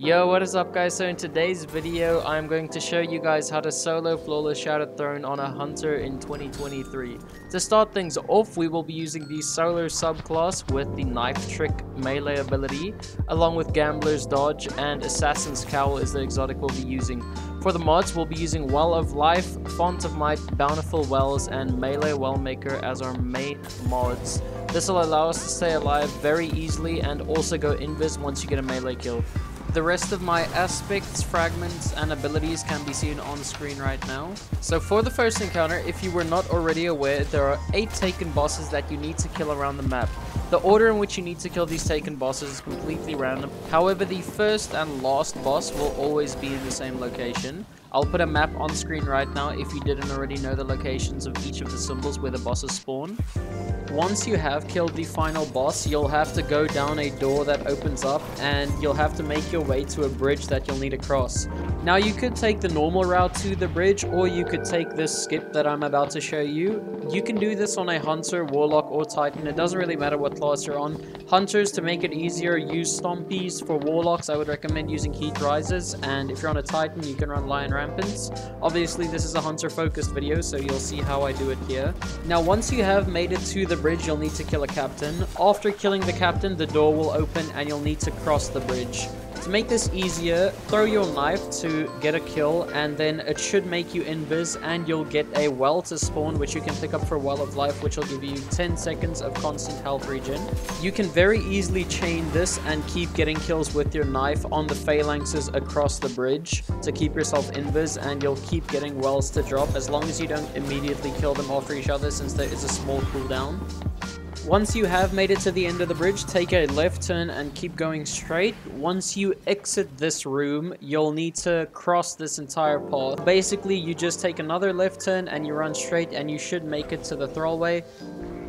Yo, what is up guys? So in today's video, I'm going to show you guys how to solo flawless Shattered Throne on a Hunter in 2023. To start things off, we will be using the solo subclass with the Knife Trick melee ability, along with Gambler's Dodge and Assassin's Cowl is the exotic we'll be using. For the mods, we'll be using Well of Life, Font of Might, Bountiful Wells, and Melee Wellmaker as our main mods. This will allow us to stay alive very easily and also go invis once you get a melee kill. The rest of my aspects, fragments, and abilities can be seen on screen right now. So for the first encounter, if you were not already aware, there are 8 taken bosses that you need to kill around the map. The order in which you need to kill these taken bosses is completely random. However, the first and last boss will always be in the same location. I'll put a map on screen right now if you didn't already know the locations of each of the symbols where the bosses spawn. Once you have killed the final boss, you'll have to go down a door that opens up and you'll have to make your way to a bridge that you'll need to cross. Now you could take the normal route to the bridge, or you could take this skip that I'm about to show you. You can do this on a Hunter, Warlock, or Titan. It doesn't really matter what class you're on. Hunters, to make it easier, use Stompies. For Warlocks, I would recommend using Heat Rises, and if you're on a Titan, you can run Lion Rampants. Obviously, this is a Hunter-focused video, so you'll see how I do it here. Now, once you have made it to the bridge, you'll need to kill a captain. After killing the captain, the door will open and you'll need to cross the bridge. To make this easier, throw your knife to get a kill, and then it should make you invis and you'll get a well to spawn, which you can pick up for Well of Life, which will give you 10 seconds of constant health regen. You can very easily chain this and keep getting kills with your knife on the phalanxes across the bridge to keep yourself invis, and you'll keep getting wells to drop as long as you don't immediately kill them after each other, since there is a small cooldown. Once you have made it to the end of the bridge, take a left turn and keep going straight. Once you exit this room, you'll need to cross this entire path. Basically, you just take another left turn and you run straight and you should make it to the thrallway.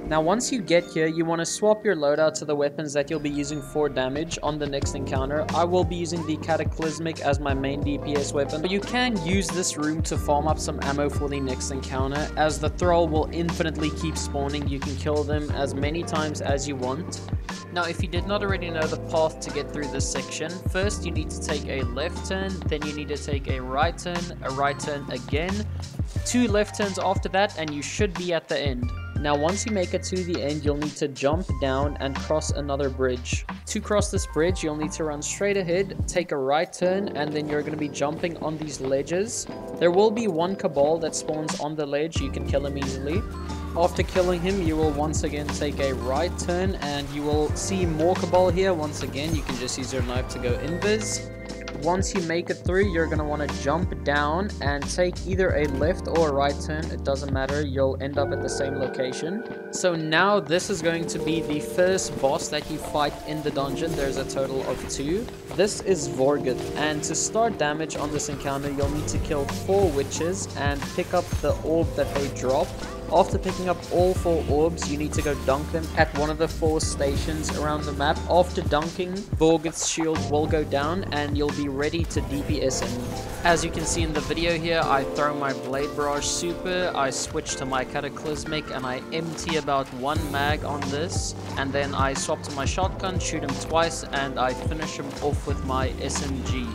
Now, once you get here, you want to swap your loadout to the weapons that you'll be using for damage on the next encounter. I will be using the Cataclysmic as my main DPS weapon, but you can use this room to farm up some ammo for the next encounter, as the thrall will infinitely keep spawning. You can kill them as many times as you want. Now, if you did not already know the path to get through this section, first you need to take a left turn, then you need to take a right turn again, 2 left turns after that, and you should be at the end. Now, once you make it to the end, you'll need to jump down and cross another bridge. To cross this bridge, you'll need to run straight ahead, take a right turn, and then you're going to be jumping on these ledges. There will be one Cabal that spawns on the ledge. You can kill him easily. After killing him, you will once again take a right turn, and you will see more Cabal here. Once again, you can just use your knife to go invis. Once you make it through, you're going to want to jump down and take either a left or a right turn. It doesn't matter. You'll end up at the same location. So now this is going to be the first boss that you fight in the dungeon. There's a total of 2. This is Vorgeth, and to start damage on this encounter, you'll need to kill 4 witches and pick up the orb that they drop. After picking up all 4 orbs, you need to go dunk them at one of the 4 stations around the map. After dunking, Vorgeth's shield will go down and you'll be ready to DPS him. As you can see in the video here, I throw my Blade Barrage super, I switch to my Cataclysmic, and I empty about 1 mag on this. And then I swap to my shotgun, shoot him twice, and I finish him off with my SMG.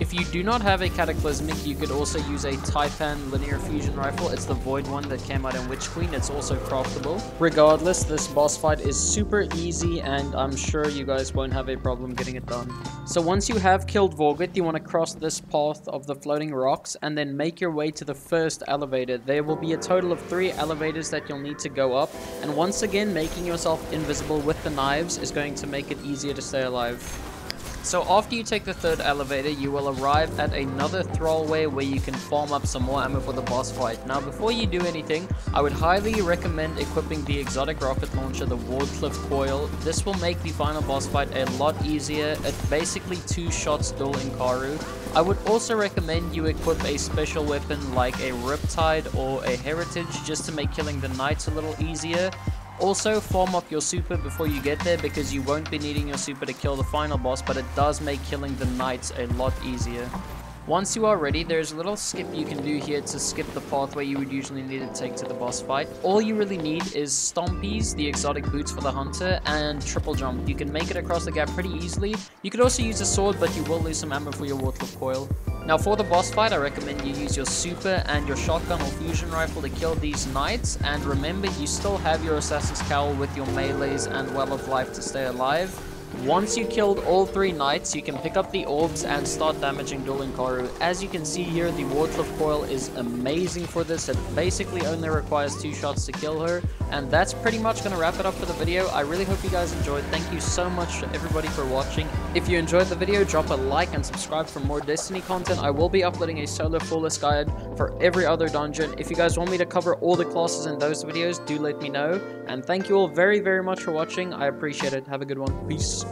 If you do not have a Cataclysmic, you could also use a Taipan linear fusion rifle. It's the void one that came out in Witch Queen. It's also craftable. Regardless, this boss fight is super easy, and I'm sure you guys won't have a problem getting it done. So once you have killed Vorgeth, you want to cross this path of the floating rocks and then make your way to the first elevator. There will be a total of 3 elevators that you'll need to go up, and once again, making yourself invisible with the knives is going to make it easier to stay alive. So after you take the 3rd elevator, you will arrive at another thrallway where you can farm up some more ammo for the boss fight. Now, before you do anything, I would highly recommend equipping the exotic rocket launcher, the Wardcliff Coil. This will make the final boss fight a lot easier. It basically 2 shots Dul Incaru. I would also recommend you equip a special weapon like a Riptide or a Heritage, just to make killing the knights a little easier. Also, farm up your super before you get there, because you won't be needing your super to kill the final boss, but it does make killing the knights a lot easier. Once you are ready, there's a little skip you can do here to skip the pathway you would usually need to take to the boss fight. All you really need is Stompies, the exotic boots for the Hunter, and triple jump. You can make it across the gap pretty easily. You could also use a sword, but you will lose some ammo for your Wardcliff Coil. Now for the boss fight, I recommend you use your super and your shotgun or fusion rifle to kill these knights, and remember you still have your Assassin's Cowl with your melees and Well of Life to stay alive. Once you killed all three knights, you can pick up the orbs and start damaging Dul Incaru. As you can see here, the Wardcliff Coil is amazing for this. It basically only requires 2 shots to kill her. And that's pretty much going to wrap it up for the video. I really hope you guys enjoyed. Thank you so much everybody for watching. If you enjoyed the video, drop a like and subscribe for more Destiny content. I will be uploading a solo full list guide for every other dungeon. If you guys want me to cover all the classes in those videos, do let me know. And thank you all very, very much for watching. I appreciate it. Have a good one. Peace.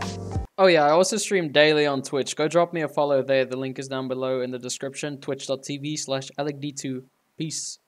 Oh yeah, I also stream daily on Twitch. Go drop me a follow there. The link is down below in the description. Twitch.tv/AlecD2. Peace.